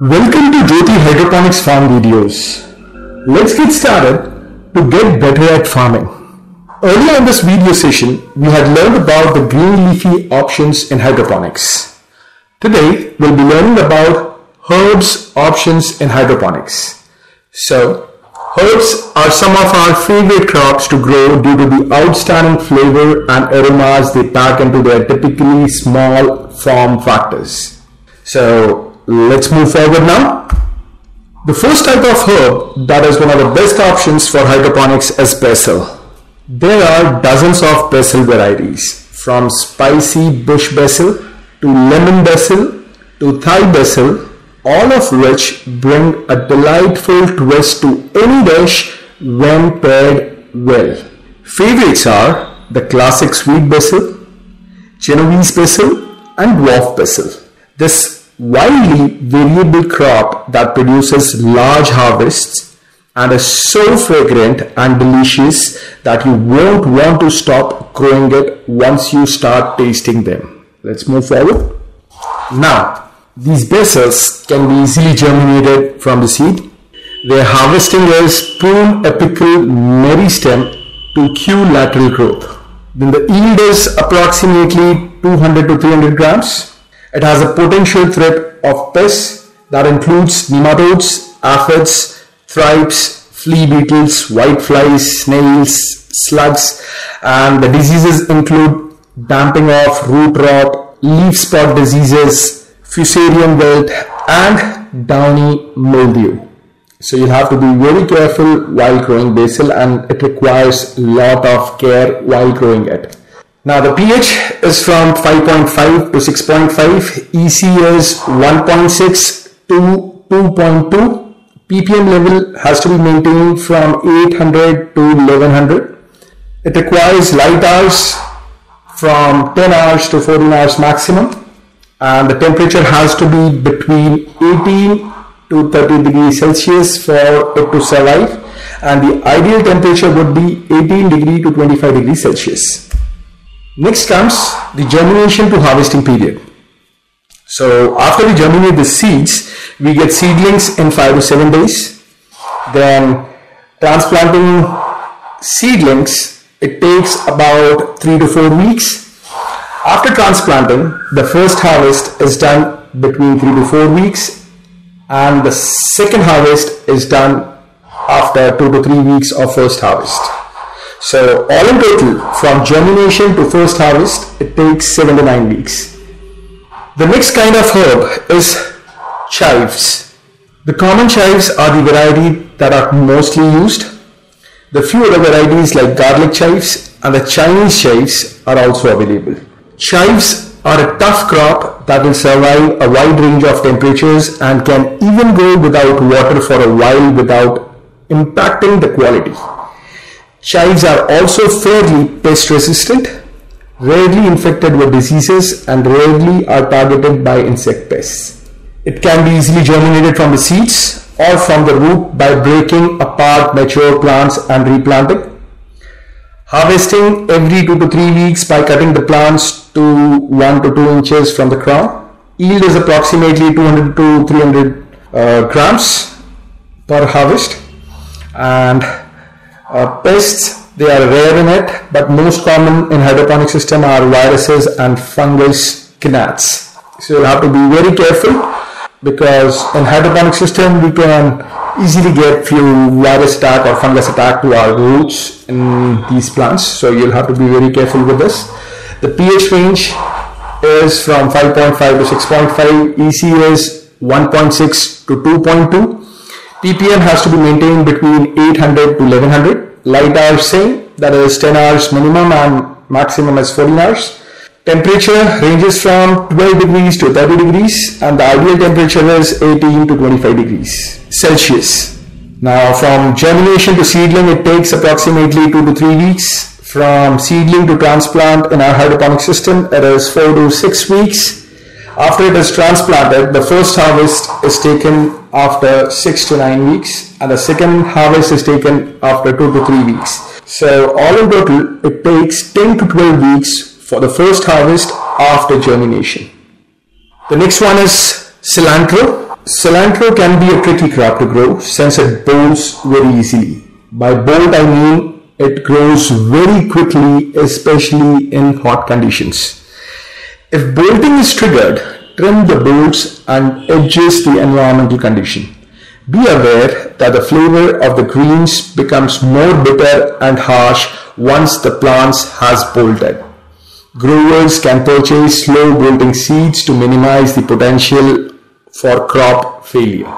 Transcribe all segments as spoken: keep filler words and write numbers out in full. Welcome to Jyoti Hydroponics Farm Videos. Let's get started to get better at farming. Earlier in this video session, we had learned about the green leafy options in hydroponics. Today, we'll be learning about herbs options in hydroponics. So, herbs are some of our favorite crops to grow due to the outstanding flavor and aromas they pack into their typically small form factors. So, let's move forward now. The first type of herb that is one of the best options for hydroponics is basil. There are dozens of basil varieties, from spicy bush basil to lemon basil to Thai basil, all of which bring a delightful twist to any dish when paired well. Favorites are the classic sweet basil, Genovese basil and dwarf basil. This wildly variable crop that produces large harvests and is so fragrant and delicious that you won't want to stop growing it once you start tasting them. Let's move forward. Now, these basils can be easily germinated from the seed. Their harvesting is prune apical meristem to cue lateral growth. Then the yield is approximately two hundred to three hundred grams. It has a potential threat of pests that includes nematodes, aphids, thrips, flea beetles, whiteflies, snails, slugs, and the diseases include damping off, root rot, leaf spot diseases, fusarium wilt, and downy mildew. So you'll have to be very careful while growing basil, and it requires a lot of care while growing it. Now the pH is from five point five to six point five, E C is one point six to two point two, P P M level has to be maintained from eight hundred to eleven hundred. It requires light hours from ten hours to fourteen hours maximum, and the temperature has to be between eighteen to thirty degrees Celsius for it to survive, and the ideal temperature would be eighteen degrees to twenty-five degrees Celsius. Next comes the germination to harvesting period. So after we germinate the seeds, we get seedlings in five to seven days. Then transplanting seedlings, it takes about three to four weeks. After transplanting, the first harvest is done between three to four weeks, and the second harvest is done after two to three weeks of first harvest. So all in total, from germination to first harvest, it takes seven to nine weeks. The next kind of herb is chives. The common chives are the variety that are mostly used. The few other varieties like garlic chives and the Chinese chives are also available. Chives are a tough crop that will survive a wide range of temperatures and can even grow without water for a while without impacting the quality. Chives are also fairly pest resistant, rarely infected with diseases, and rarely are targeted by insect pests. It can be easily germinated from the seeds or from the root by breaking apart mature plants and replanting. Harvesting every two to three weeks by cutting the plants to one to two inches from the crown. Yield is approximately two hundred to three hundred uh, grams per harvest, and Uh, pests, they are rare in it, but most common in hydroponic system are viruses and fungus gnats. So you'll have to be very careful, because in hydroponic system we can easily get few virus attack or fungus attack to our roots in these plants. So you'll have to be very careful with this. The pH range is from five point five to six point five, E C is one point six to two point two. P P M has to be maintained between eight hundred to eleven hundred. Light hours same, that is ten hours minimum and maximum is fourteen hours. Temperature ranges from twelve degrees to thirty degrees, and the ideal temperature is eighteen to twenty-five degrees Celsius. Now from germination to seedling, it takes approximately two to three weeks. From seedling to transplant in our hydroponic system, it is four to six weeks. After it is transplanted, the first harvest is taken after six to nine weeks, and the second harvest is taken after two to three weeks. So all in total, it takes ten to twelve weeks for the first harvest after germination. The next one is cilantro. Cilantro can be a tricky crop to grow since it bolts very easily. By bolt I mean it grows very quickly, especially in hot conditions. If bolting is triggered, trim the bolts and adjust the environmental condition. Be aware that the flavor of the greens becomes more bitter and harsh once the plant has bolted. Growers can purchase slow bolting seeds to minimize the potential for crop failure.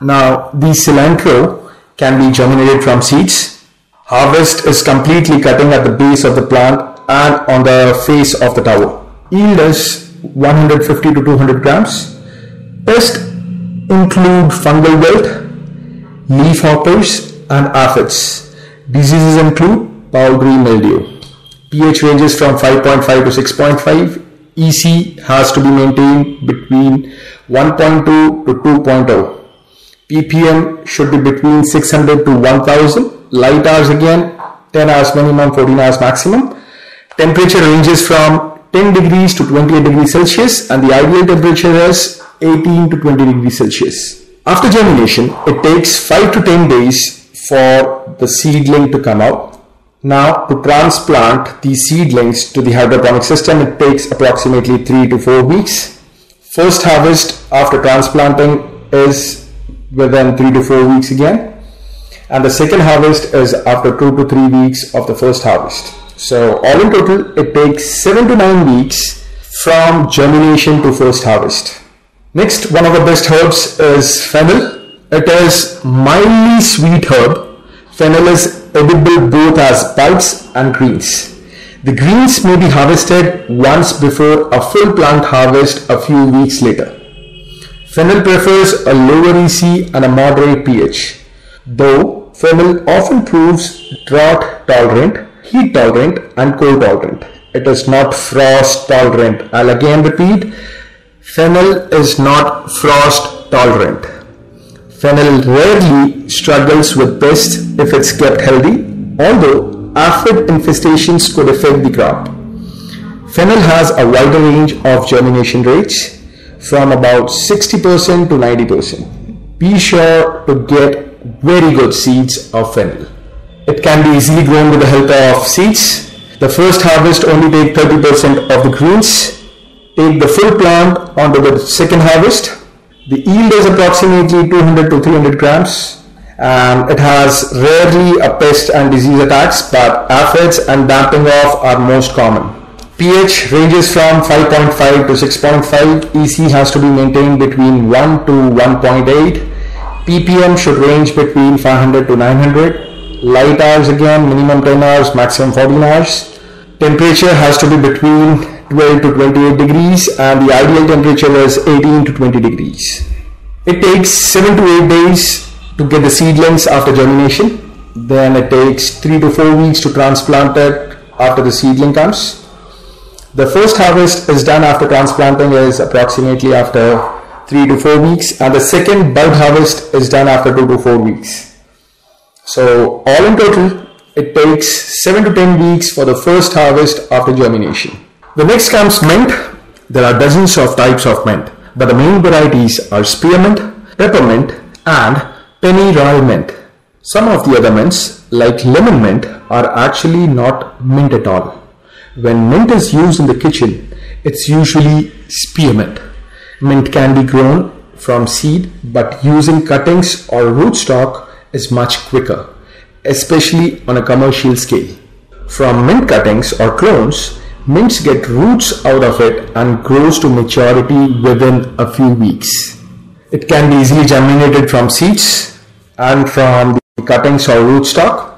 Now, the cilantro can be germinated from seeds. Harvest is completely cutting at the base of the plant and on the face of the tower. Yield is one hundred fifty to two hundred grams. Pests include fungal wilt, leaf hoppers and aphids. Diseases include foul green mildew. pH ranges from five point five to six point five. E C has to be maintained between one point two to two point zero. P P M should be between six hundred to one thousand. Light hours again, ten hours minimum, fourteen hours maximum. Temperature ranges from ten degrees to twenty-eight degrees Celsius, and the ideal temperature is eighteen to twenty degrees Celsius. After germination, it takes five to ten days for the seedling to come out. Now, to transplant the seedlings to the hydroponic system, it takes approximately three to four weeks. First harvest after transplanting is within three to four weeks again. And the second harvest is after two to three weeks of the first harvest. So, all in total, it takes seven to nine weeks from germination to first harvest. Next, one of the best herbs is fennel. It is mildly sweet herb. Fennel is edible both as bulbs and greens. The greens may be harvested once before a full plant harvest a few weeks later. Fennel prefers a lower E C and a moderate pH, though fennel often proves drought tolerant, heat tolerant and cold tolerant. It is not frost tolerant. I'll again repeat, fennel is not frost tolerant. Fennel rarely struggles with pests if it's kept healthy, although aphid infestations could affect the crop. Fennel has a wider range of germination rates from about sixty percent to ninety percent. Be sure to get very good seeds of fennel. It can be easily grown with the help of seeds. The first harvest only takes thirty percent of the greens. Take the full plant onto the second harvest. The yield is approximately two hundred to three hundred grams, and it has rarely a pest and disease attacks, but aphids and damping off are most common. pH ranges from five point five to six point five. E C has to be maintained between one to one point eight. P P M should range between five hundred to nine hundred. Light hours again, minimum ten hours, maximum fourteen hours. Temperature has to be between twelve to twenty-eight degrees, and the ideal temperature is eighteen to twenty degrees. It takes seven to eight days to get the seedlings after germination. Then it takes three to four weeks to transplant it after the seedling comes. The first harvest is done after transplanting is approximately after three to four weeks, and the second bulb harvest is done after two to four weeks. So all in total, it takes seven to ten weeks for the first harvest after germination. The next comes mint. There are dozens of types of mint, but the main varieties are spearmint, peppermint and penny royal mint. Some of the other mints like lemon mint are actually not mint at all. When mint is used in the kitchen, it's usually spearmint. Mint can be grown from seed, but using cuttings or rootstock is much quicker, especially on a commercial scale. From mint cuttings or clones, mints get roots out of it and grows to maturity within a few weeks. It can be easily germinated from seeds and from the cuttings or rootstock.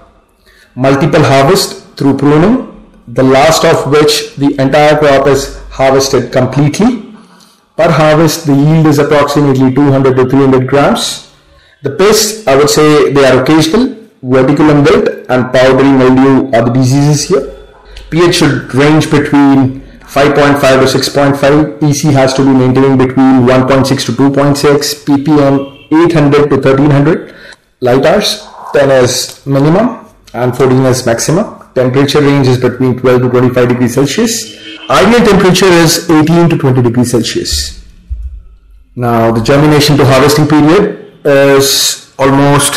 Multiple harvest through pruning, the last of which the entire crop is harvested completely. Per harvest, the yield is approximately two hundred to three hundred grams. The pests, I would say, they are occasional. Verticulum wilt and powdery mildew are the diseases here. pH should range between five point five to six point five. E C has to be maintained between one point six to two point six. P P M eight hundred to thirteen hundred. Light hours ten is minimum and fourteen is maximum. Temperature range is between twelve to twenty-five degrees Celsius. Ideal temperature is eighteen to twenty degrees Celsius. Now the germination to harvesting period is almost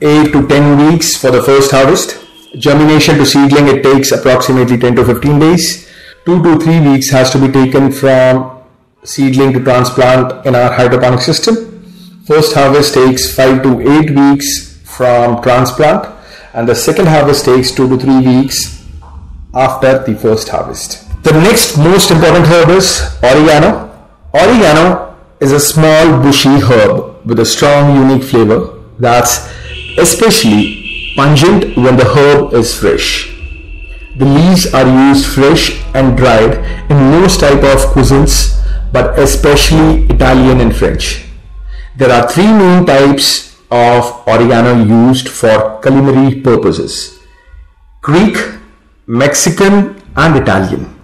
eight to ten weeks for the first harvest. Germination to seedling, it takes approximately ten to fifteen days. two to three weeks has to be taken from seedling to transplant in our hydroponic system. First harvest takes five to eight weeks from transplant, and the second harvest takes two to three weeks after the first harvest. The next most important herb is oregano. Oregano is a small bushy herb with a strong unique flavor that's especially pungent when the herb is fresh. The leaves are used fresh and dried in most type of cuisines, but especially Italian and French. There are three main types of oregano used for culinary purposes: Greek, Mexican and Italian.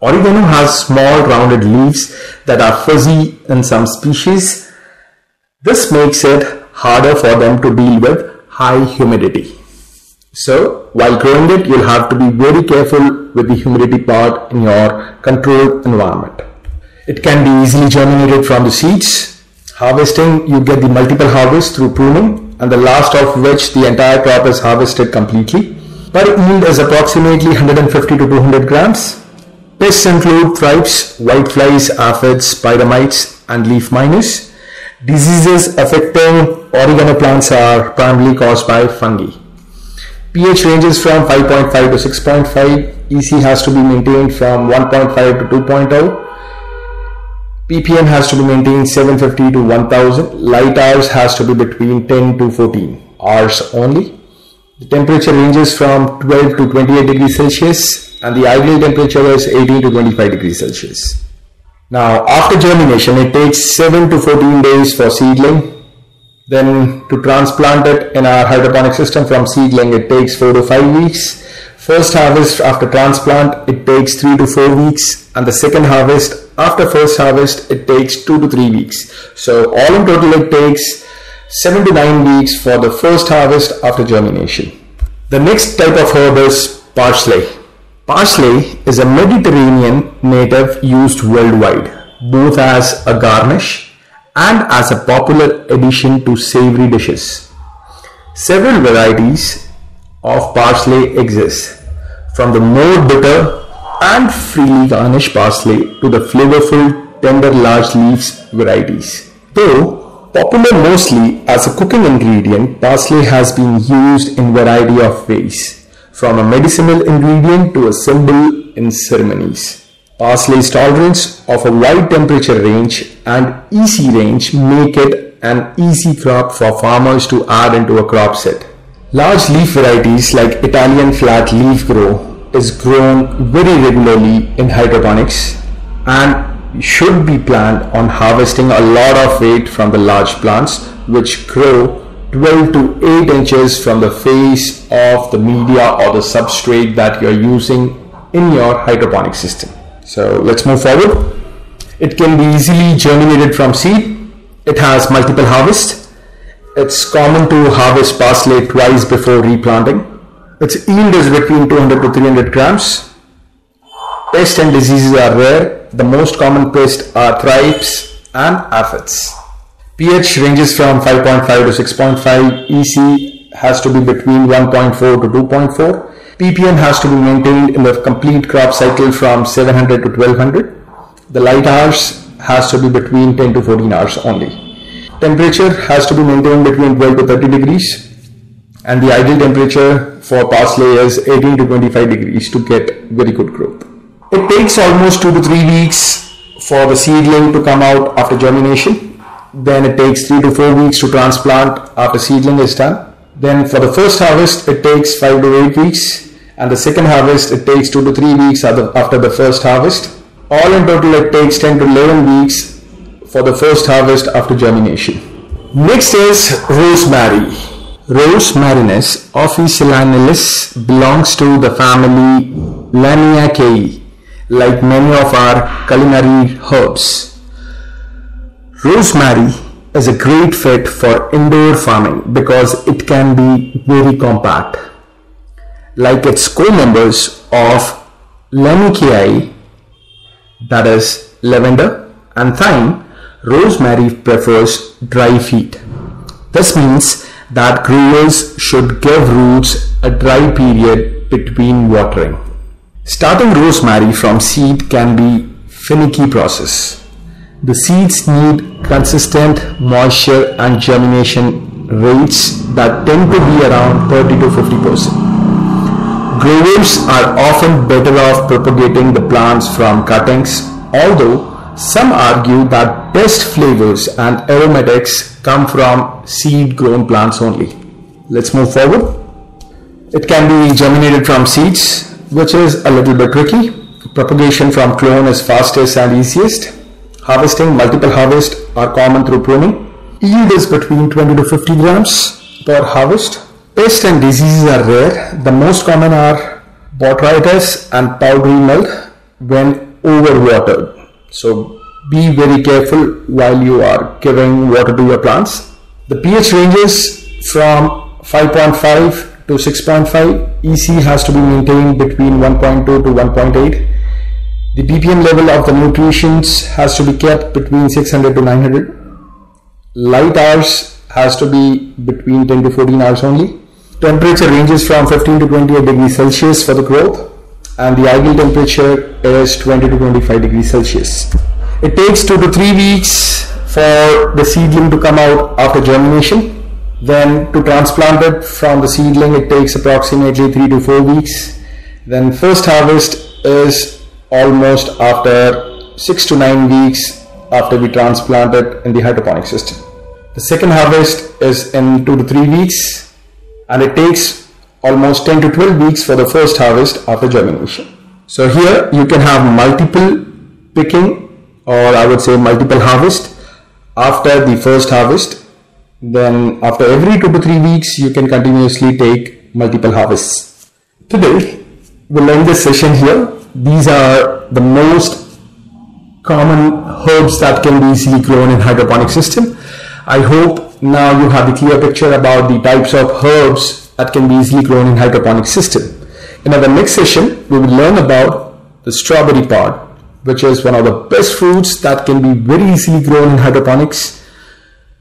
Oregano has small rounded leaves that are fuzzy in some species. This makes it harder for them to deal with high humidity. So while growing it, you'll have to be very careful with the humidity part in your controlled environment. It can be easily germinated from the seeds. Harvesting, you get the multiple harvest through pruning, and the last of which the entire crop is harvested completely. Per yield is approximately one hundred fifty to two hundred grams. Pests include thrips, whiteflies, aphids, spider mites and leaf miners. Diseases affecting oregano plants are primarily caused by fungi. pH ranges from five point five to six point five. E C has to be maintained from one point five to two point zero. P P M has to be maintained seven fifty to one thousand. Light hours has to be between ten to fourteen hours only. The temperature ranges from twelve to twenty-eight degrees Celsius, and the ideal temperature is eighteen to twenty-five degrees Celsius. Now, after germination, it takes seven to fourteen days for seedling. Then to transplant it in our hydroponic system from seedling, it takes four to five weeks. First harvest after transplant, it takes three to four weeks. And the second harvest after first harvest, it takes two to three weeks. So all in total, it takes seven to nine weeks for the first harvest after germination. The next type of herb is parsley. Parsley is a Mediterranean native used worldwide, both as a garnish and as a popular addition to savory dishes. Several varieties of parsley exist, from the more bitter and freely garnished parsley to the flavorful, tender, large leaves varieties. Though popular mostly as a cooking ingredient, parsley has been used in a variety of ways, from a medicinal ingredient to a symbol in ceremonies. Parsley's tolerance of a wide temperature range and E C range make it an easy crop for farmers to add into a crop set. Large leaf varieties like Italian flat leaf grow is grown very regularly in hydroponics and should be planned on harvesting a lot of weight from the large plants, which grow twelve to eight inches from the face of the media or the substrate that you're using in your hydroponic system. So let's move forward. It can be easily germinated from seed. It has multiple harvests. It's common to harvest parsley twice before replanting. Its yield is between two hundred to three hundred grams. Pests and diseases are rare. The most common pests are thrips and aphids. pH ranges from five point five to six point five, E C has to be between one point four to two point four, P P M has to be maintained in the complete crop cycle from seven hundred to twelve hundred, the light hours has to be between ten to fourteen hours only. Temperature has to be maintained between twelve to thirty degrees, and the ideal temperature for parsley is eighteen to twenty-five degrees to get very good growth. It takes almost two to three weeks for the seedling to come out after germination. Then it takes three to four weeks to transplant after seedling is done. Then for the first harvest, it takes five to eight weeks, and the second harvest, it takes two to three weeks after the first harvest. All in total, it takes ten to eleven weeks for the first harvest after germination. Next is rosemary. Rosmarinus officinalis belongs to the family Lamiaceae, like many of our culinary herbs. Rosemary is a great fit for indoor farming because it can be very compact. Like its co-members of Lamiaceae, that is lavender and thyme, rosemary prefers dry heat. This means that growers should give roots a dry period between watering. Starting rosemary from seed can be a finicky process. The seeds need consistent moisture and germination rates that tend to be around thirty to fifty percent. Growers are often better off propagating the plants from cuttings, although some argue that best flavors and aromatics come from seed-grown plants only. Let's move forward. It can be germinated from seeds, which is a little bit tricky. Propagation from clone is fastest and easiest. Harvesting, multiple harvests are common through pruning. Yield is between twenty to fifty grams per harvest. Pests and diseases are rare. The most common are botrytis and powdery mildew when overwatered. So be very careful while you are giving water to your plants. The pH ranges from five point five to six point five. E C has to be maintained between one point two to one point eight. The B P M level of the nutrients has to be kept between six hundred to nine hundred. Light hours has to be between ten to fourteen hours only. Temperature ranges from fifteen to twenty-eight degrees Celsius for the growth, and the ideal temperature is twenty to twenty-five degrees Celsius. It takes two to three weeks for the seedling to come out after germination. Then to transplant it from the seedling, it takes approximately three to four weeks. Then first harvest is almost after six to nine weeks after we transplant it in the hydroponic system. The second harvest is in two to three weeks. And it takes almost ten to twelve weeks for the first harvest after germination. So here you can have multiple picking, or I would say multiple harvest after the first harvest. Then after every two to three weeks you can continuously take multiple harvests. Today we'll end this session here. These are the most common herbs that can be easily grown in hydroponic system. I hope now you have a clear picture about the types of herbs that can be easily grown in hydroponic system. In our next session, we will learn about the strawberry pod, which is one of the best fruits that can be very easily grown in hydroponics.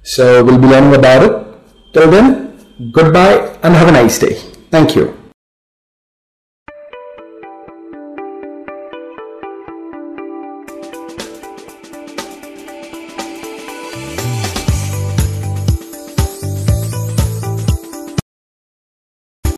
So we'll be learning about it. Till then, goodbye and have a nice day. Thank you.